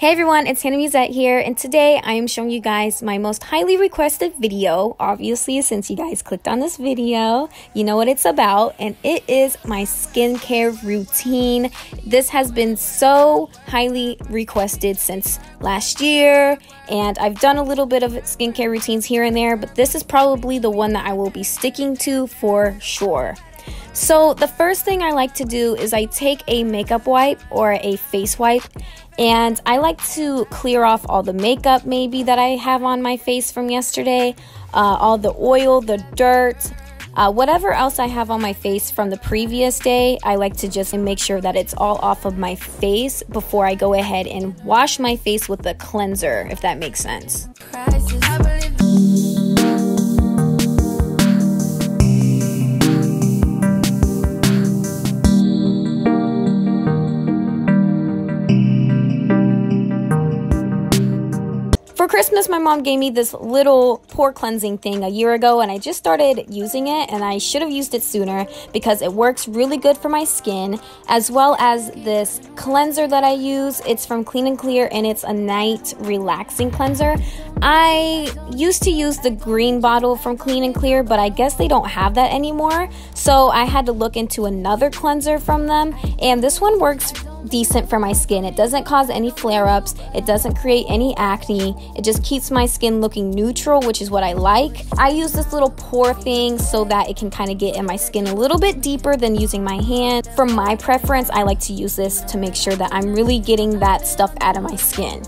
Hey everyone, it's Hannah Musette here, and today I am showing you guys my most highly requested video. Obviously, since you guys clicked on this video, you know what it's about, and it is my skincare routine. This has been so highly requested since last year, and I've done a little bit of skincare routines here and there, but this is probably the one that I will be sticking to for sure. So the first thing I like to do is I take a makeup wipe or a face wipe, and I like to clear off all the makeup maybe that I have on my face from yesterday, all the oil, the dirt, whatever else I have on my face from the previous day. I like to just make sure that it's all off of my face before I go ahead and wash my face with a cleanser, if that makes sense. For Christmas, my mom gave me this little pore cleansing thing a year ago, and I just started using it, and I should have used it sooner because it works really good for my skin, as well as this cleanser that I use. It's from Clean and Clear, and it's a night relaxing cleanser. I used to use the green bottle from Clean and Clear, but I guess they don't have that anymore, so I had to look into another cleanser from them, and this one works decent for my skin. It doesn't cause any flare-ups, it doesn't create any acne, it just keeps my skin looking neutral, which is what I like. I use this little pore thing so that it can kind of get in my skin a little bit deeper than using my hand. For my preference, I like to use this to make sure that I'm really getting that stuff out of my skin.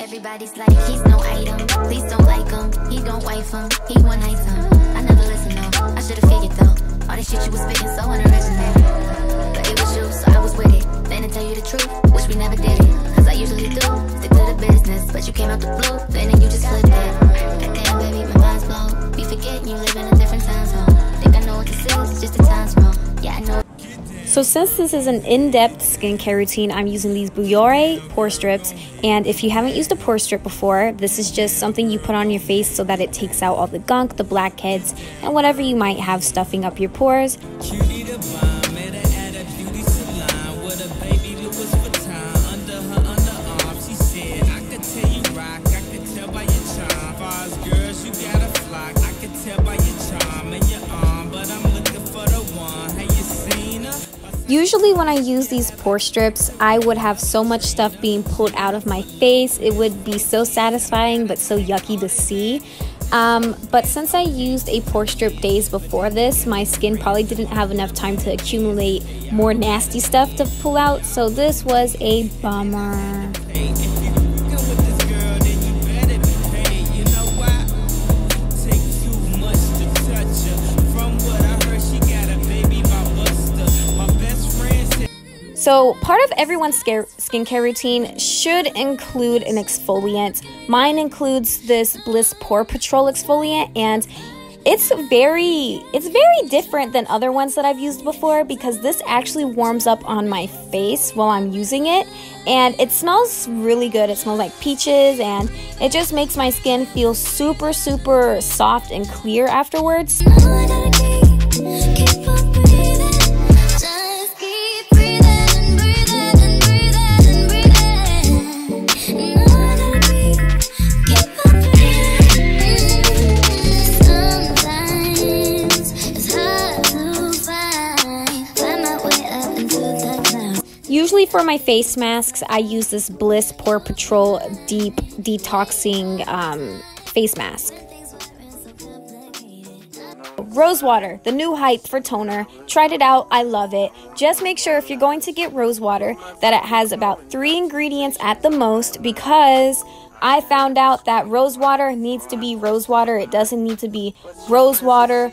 Everybody's like, he's no item, please don't like him, he don't wife him, he one night him. I never listened though, I should've figured though, all this shit you was spitting so unoriginal, but it was you, so I was with it, then to tell you the truth, wish we never did it, cause I usually do, stick to the business, but you came out the blue, then you just flipped it, damn baby, my mind's blown, we forget you live in a different time zone, think I know what this is, just the time's wrong, yeah I know. So since this is an in-depth skincare routine, I'm using these Biore pore strips, and if you haven't used a pore strip before, this is just something you put on your face so that it takes out all the gunk, the blackheads, and whatever you might have stuffing up your pores. Usually when I use these pore strips, I would have so much stuff being pulled out of my face. It would be so satisfying but so yucky to see. But since I used a pore strip days before this, my skin probably didn't have enough time to accumulate more nasty stuff to pull out, so this was a bummer. So part of everyone's skincare routine should include an exfoliant. Mine includes this Bliss Pore Patrol exfoliant, and it's very different than other ones that I've used before because this actually warms up on my face while I'm using it, and it smells really good. It smells like peaches, and it just makes my skin feel super, super soft and clear afterwards. Usually for my face masks, I use this Bliss Pore Patrol Deep Detoxing Face Mask. Rose water, the new hype for toner. Tried it out, I love it. Just make sure if you're going to get rose water that it has about 3 ingredients at the most, because I found out that rose water needs to be rose water. It doesn't need to be rose water,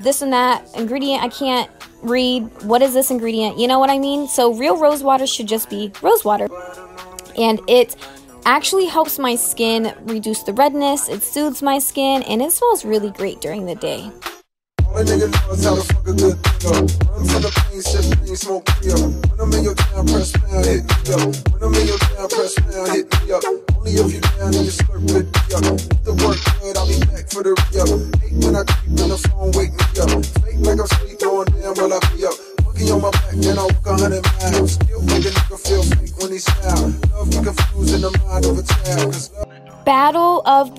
this and that ingredient I can't read. What is this ingredient? You know what I mean? So real rose water should just be rose water, and it actually helps my skin reduce the redness, it soothes my skin, and it smells really great during the day.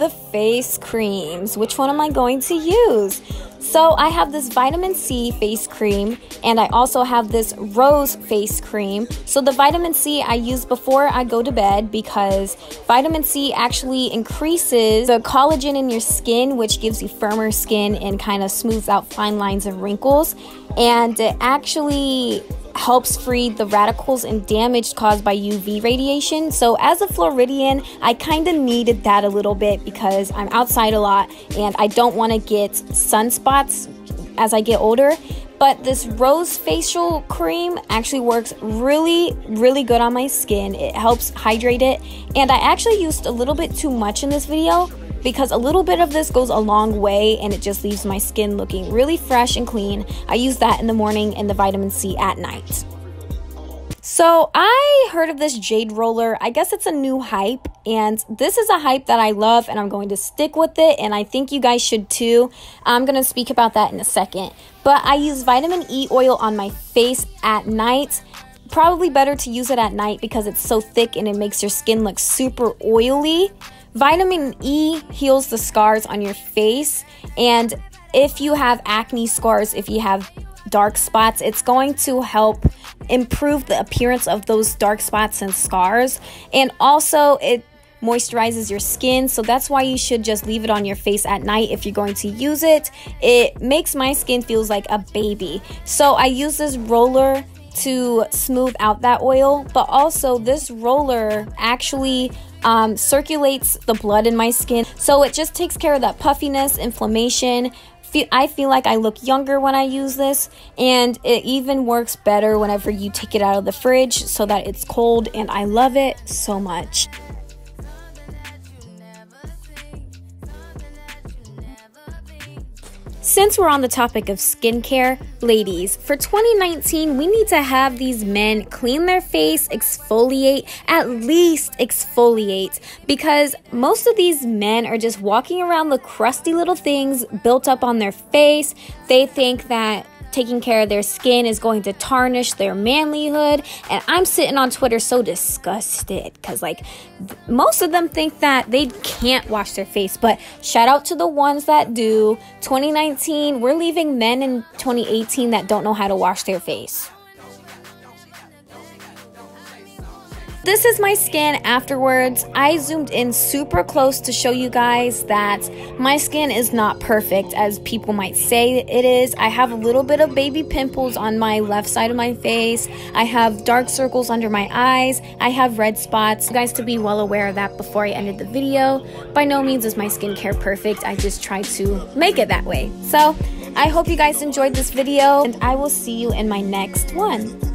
the face creams. Which one am I going to use? So I have this vitamin C face cream, and I also have this rose face cream. So the vitamin C I use before I go to bed because vitamin C actually increases the collagen in your skin, which gives you firmer skin and kind of smooths out fine lines and wrinkles. And it actually helps free the radicals and damage caused by UV radiation. So as a Floridian, I kind of needed that a little bit because I'm outside a lot and I don't want to get sunspots as I get older. But this rose facial cream actually works really, really good on my skin. It helps hydrate it. And I actually used a little bit too much in this video because a little bit of this goes a long way and it just leaves my skin looking really fresh and clean. I use that in the morning and the vitamin C at night. So I heard of this jade roller. I guess it's a new hype, and this is a hype that I love and I'm going to stick with it, and I think you guys should too. I'm going to speak about that in a second. But I use vitamin E oil on my face at night. Probably better to use it at night because it's so thick and it makes your skin look super oily. Vitamin E heals the scars on your face, and if you have acne scars, if you have dark spots, it's going to help improve the appearance of those dark spots and scars. And also it moisturizes your skin, so that's why you should just leave it on your face at night if you're going to use it. It makes my skin feels like a baby. So I use this roller to smooth out that oil, but also this roller actually circulates the blood in my skin, so it just takes care of that puffiness, inflammation. I feel like I look younger when I use this, and it even works better whenever you take it out of the fridge so that it's cold, and I love it so much. Since we're on the topic of skincare, ladies, for 2019, we need to have these men clean their face, exfoliate, at least exfoliate, because most of these men are just walking around with crusty little things built up on their face. They think that taking care of their skin is going to tarnish their manlyhood, and I'm sitting on Twitter so disgusted because like most of them think that they can't wash their face, but shout out to the ones that do. 2019, we're leaving men in 2018 that don't know how to wash their face. This is my skin afterwards. I zoomed in super close to show you guys that my skin is not perfect as people might say it is. I have a little bit of baby pimples on my left side of my face. I have dark circles under my eyys. I have red spots. You guys to be well aware of that before I ended the video. By no means is my skincare perfect. I just try to make it that way. So I hope you guys enjoyed this video, and I will see you in my next one.